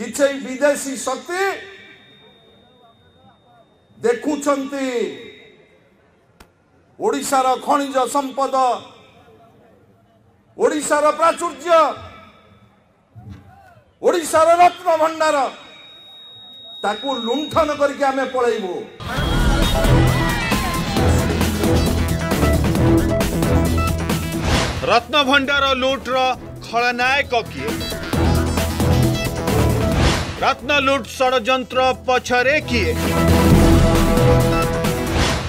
किछ विदेशी शक्ति देखुंचंती ओडिशार खनिज संपद ओडिशार प्राचुर्य ओडिशार रत्न भंडार ताकू लुंठन करके आमे पळैबो। रत्न भंडार लुटर खलनायक किए? रत्न लुट षड्यंत्र पछरे किए?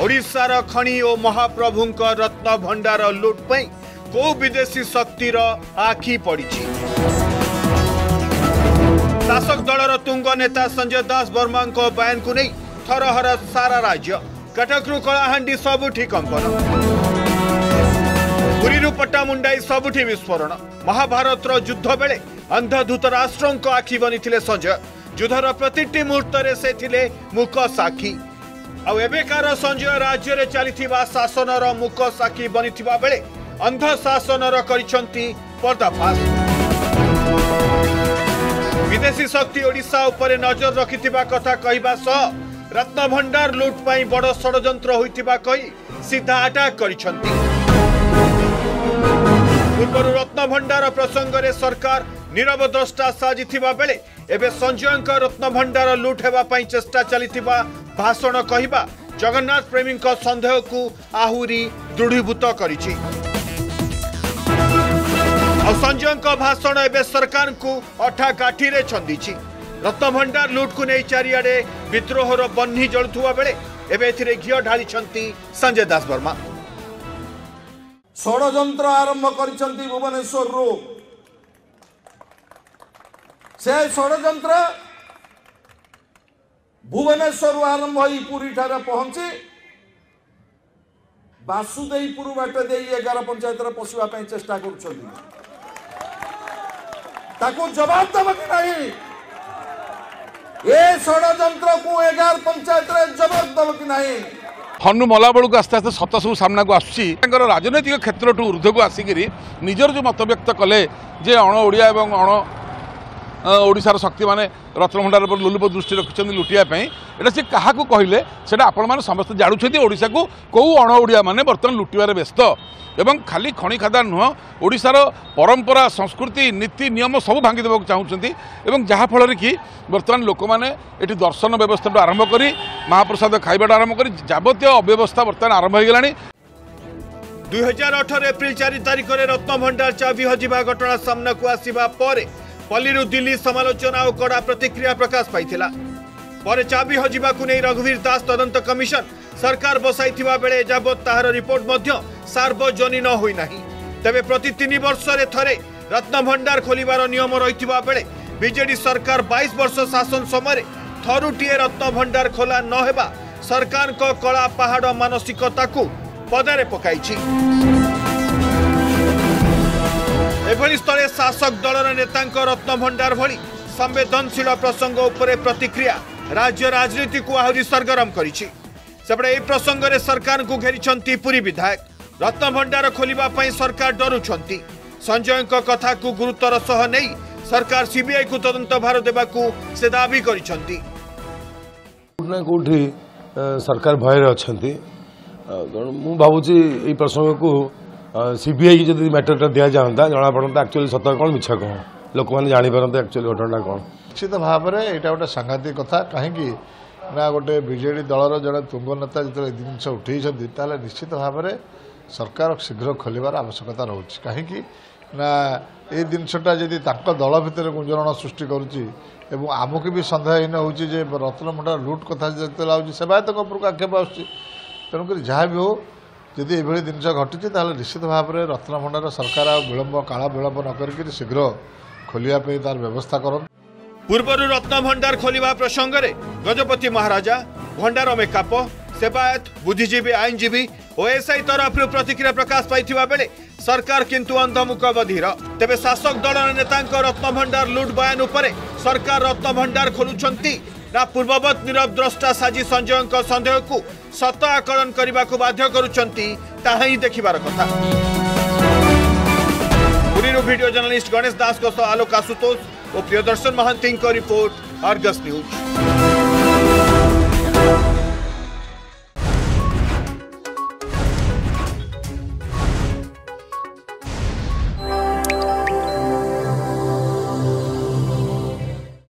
ओडिशार खणी और महाप्रभु रत्न भंडार लुट पई को विदेशी शक्तिर आखि पड़ी? शासक दलर तुंग नेता संजय दासबर्मा बयान को नहीं थरहर सारा राज्य। कटकरू कलाहांडी सबुठी कंपन, पुरीरू पट्टामुंडाई सबुठी विस्फोरण। महाभारत युद्ध बेले अंध धृतराष्ट्र आखि बनी संजय। युद्धर प्रति मुहूर्त से थिले मुक साखी। आबेकार संजय राज्य में चली शासन मुक साखी बनी बेले अंध शासन करछंती पर्दाफाश। विदेशी शक्ति ओडिशा उपरे नजर रखिथिबा कथा कहिबा सह रत्न भंडार लुट पई बड़ षडयंत्र होइथिबा कहि सीधा अटैक करिसंती। पूर्व रत्न भंडार प्रसंग रे सरकार नीरव द्रष्टा साजिथिबा बेले एबे संजयक रत्न भंडार लुट हेबा पई चेष्टा चलिथिबा भाषण कहिबा जगन्नाथ प्रेमी संदेह को आहुरी दृढ़ीभूत करिछि। संजय का भाषण एवं सरकार को अठा काठी रे छंदीची। रत्न भंडार लुट को नहीं चारियाडे विद्रोहर बन्ही जलुवा बेले एवं घी ढाली संजय दासबर्मा। षड्यंत्र आरंभ कर भुवनेश्वर रो से षड्यंत्र भुवनेश्वर आरंभ हो पुरी ठार पहुंची वासुदेवपुर बाटे दे 11 पंचायत पशिवा चेष्टा कर ताको जवाब दबा के नहीं। ये षड्यंत्र को 11 पंचायत रे जवाब दबा के नहीं। हनु मला बळु आस्ते आस्ते सत्ता सब सामना को आसी राजनैतिक क्षेत्र टू ऊर्ध्व को आसिकी निजर जो मतव्यक्त कले जे अण ओडिया एवं अण ओडिशार शक्ति माने रत्न भंडार पर लोलुप दृष्टि रखिछन लुटियापाई एटा से कहा को कहिले सेटा आपण माने समस्त जाणुछथि। ओडिसा को कौ अण ओडिया माने वर्तमान लुटिबार व्यस्त एवं खाली खणी खादार नुह ओडिशार परंपरा संस्कृति नीति नियम सब भांगी देवाक चाहूँगी एवं जहाँफल कि बर्तमान लोक मैंने ये दर्शन व्यवस्था आरंभ कर महाप्रसाद खाइबा आरंभ कर जबत अव्यवस्था बर्तमान आरंभ हो गला। 2018 एप्रिल 4 तारिख में रत्न भंडार चाबी हजिबा घटना सामना को आसिबा पर पल्ली दिल्ली समालोचना और कड़ा प्रतिक्रिया प्रकाश पाई। चाबी हजिबा को नहीं रघुवीर दास तदंत कमिशन सरकार बसाई बेले जबत तार रिपोर्ट सार्वजनीन होई नाही। तबे प्रति 3 वर्ष रे थरे रत्न भंडार खोलिबार नियम रहिथिबा बेले बीजेडी सरकार 22 वर्ष शासन समय थरुटीए रत्न भंडार खोला न हेबा सरकार को कला पहाड़ मानसिकता को पदारे पकाइछि। एभली स्थले शासक दलर नेतांक रत्न भंडार भली संवेदनशील प्रसंग उपरे प्रतिक्रिया राज्य राजनीति को आहुरी सरगरम करिछि। सेपटे ए प्रसंग रे सरकार को घेरिछंती पुरी विधायक। रत्न भंडार खोलिबा पई सरकार डरुछंती। संजय को कथा को गुरुतर सह नहीं सरकार सीबीआई को तदंत भार देबा को से दाबी करिसंती। कोठना कोठी सरकार भय रे अछंती। मु भाबुची ए प्रसंग को सीबीआई जदी मैटरटा दिया जानता जना पड़ता एक्चुअली सतर कोन मिछा कोन लोक माने जानि परंत एक्चुअली घटना कोन निश्चित भाव रे एटा गोटे सांघातिक कथा काहेकि ना गोटे बीजेडी दलर जड़े तुंग नेता जो जिन उठे निश्चित भाव में सरकार शीघ्र खोलबार आवश्यकता रोच कहीं ये जिनसटा जी दल भितर गुंजरण सृष्टि करमको भी सन्देहहीन हो रत्न भंडार लुट कथा जितना सेवायत उपरको आक्षेप आसुक जहाँ भी हो जदि ये जिन घटी निश्चित भाव में रत्न भंडार सरकार विलंब काल विलंब न करके शीघ्र खोलने तार व्यवस्था कर। पूर्वर रत्न भंडार खोलिबा प्रसंग रे गजपति महाराजा भंडार मेकाप सेवायत बुद्धिजीवी आईनजीवी और एसआई तरफ प्रतिक्रिया प्रकाश पाई बेले सरकार किंतु अंधमुख बधीर। तेबे शासक दलर नेता रत्न भंडार लुट बयान उपरे सरकार रत्न भंडार खोलुछंती ना पूर्ववत नीरव द्रष्टा साजी संजय संदेह को सत आकलन करने को बाध्य करुछंती ताहा ही देखिबार कथा। पुरीरू वीडियो जर्नलिस्ट गणेश दास आशुतोष। वो प्रिय दर्शन महांति की रिपोर्ट, आर्गस न्यूज।